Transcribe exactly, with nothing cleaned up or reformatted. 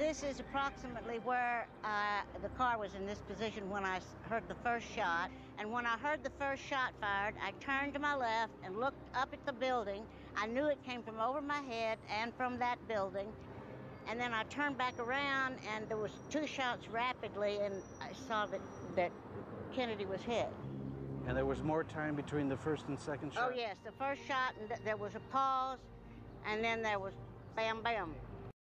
This is approximately where uh, the car was in this position when I heard the first shot. And when I heard the first shot fired, I turned to my left and looked up at the building. I knew it came from over my head and from that building. And then I turned back around, and there was two shots rapidly, and I saw that, that Kennedy was hit. And there was more time between the first and second shot? Oh, yes. The first shot, and th there was a pause, and then there was bam, bam.